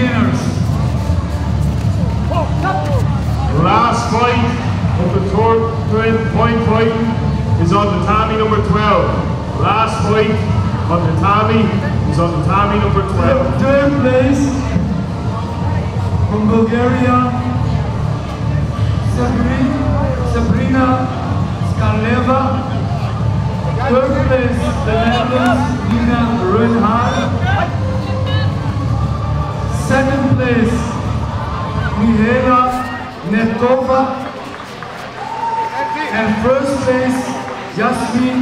beginners. Last fight of the point fight is on the tatami number 12. Last fight on the tatami is on the tatami number 12. Third place from Bulgaria, Sabrina Skaleva. Third place, the Netherlands, Daniela Runhardt. Second place, Mihaela Netova. And first place, Jasmin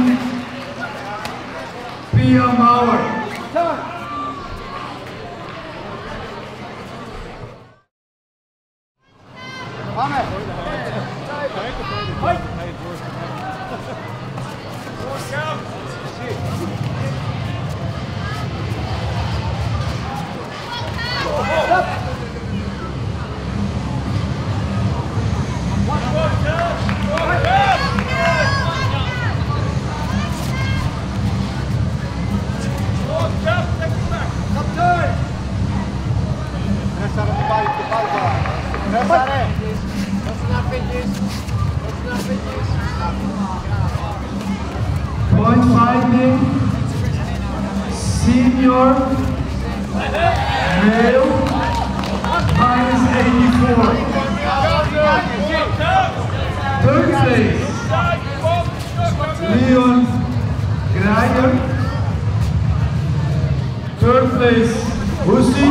Pia Mauer. Point fighting, senior, male, -84. Third place, Leon Greider. Third place, Hushi.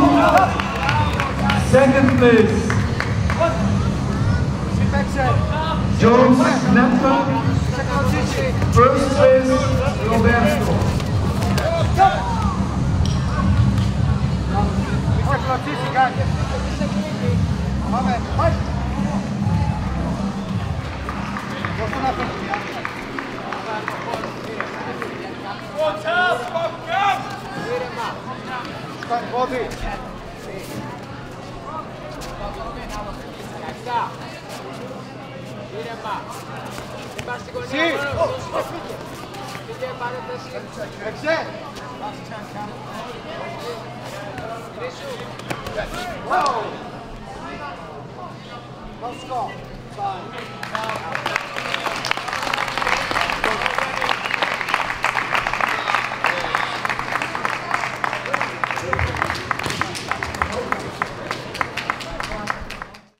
Second place, Jones, Clotici. First place, Roberto. Let's go.